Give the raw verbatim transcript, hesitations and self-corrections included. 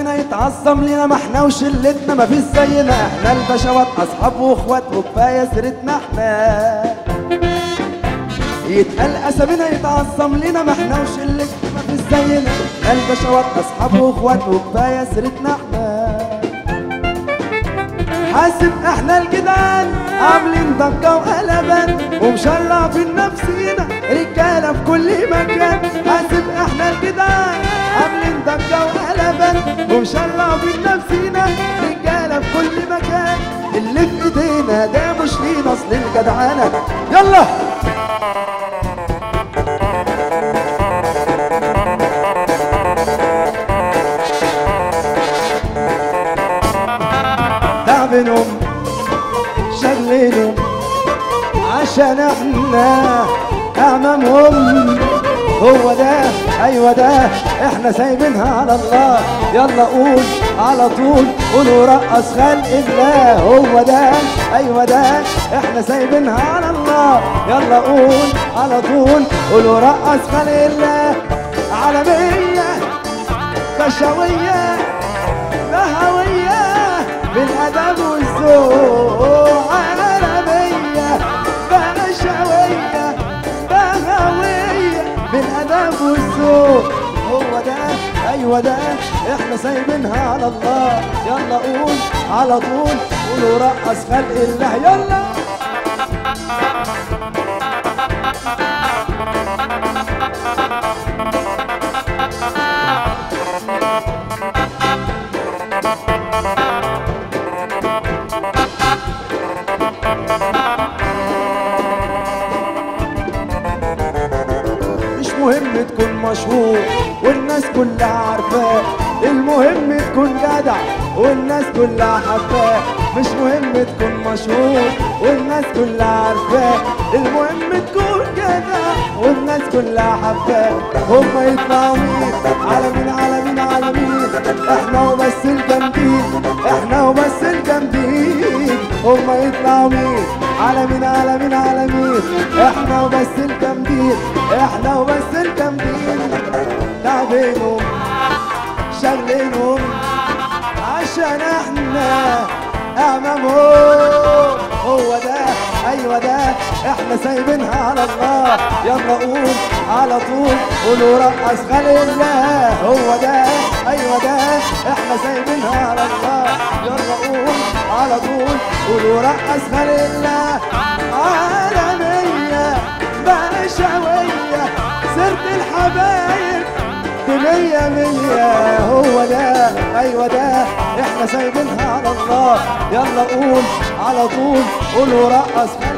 اسمنا يتعظم لينا، ما احنا وشلتنا ما فيش زينا، احنا البشوات اصحاب واخوات وكفايه سيرتنا احنا. يتقال اسامينا يتعظم لينا، ما احنا وشلتنا ما فيش زينا، احنا البشوات اصحاب واخوات وكفايه سيرتنا احنا. حاسب احنا الجدعان عاملين ضجه وقلبان ومشرفين نفسينا رجاله في كل مكان. حاسب احنا الجدعان عاملين ضجه وقلبان ومشرفين نفسينا رجاله في كل مكان. اللي في ايدينا ده مش لينا، اصل الجدعانه يلا تعبنهم شغلنهم عشان احنا امامهم. هو ده ايوه ده احنا سايبينها على الله، يلا قول على طول قول ورقص خلق الله. هو ده ايوه ده احنا سايبينها على الله، يلا قول على طول قول ورقص خلق الله. عالميه بشويه بهويه بالادب والذوق، عالميه بشويه بهويه بالادب والذوق. هو ده ايوه ده احنا سايبينها على الله، يلا قول على طول قول ورقص خلق الله. يلا المهم تكون مشهور والناس كلها عارفاه، المهم تكون جدع والناس كلها حباه. مش مهم تكون مشهور والناس كلها عارفاه، المهم تكون جدع والناس كلها حباه. هما يطلعوا مين على مين على مين على مين، احنا وبس الجامدين احنا وبس الجامدين. هما يطلعوا مين على مين على مين على مين، احنا وبس الجامدين احنا وبس الجامدين. تعبينهم شغلينهم عشان احنا امامهم. هو ده ايوه ده احنا سايبينها على الله، يلا قول على طول قول ورقص خلق الله. هو ده ايوه ده احنا سايبينها على الله، يلا قول على طول قول ورقص خلق الله. عالميه بلاش هويه سيرة الحبايب مية مية. هو ده ايوه ده احنا سايبينها على الله، يلا قول على طول قول ورقص.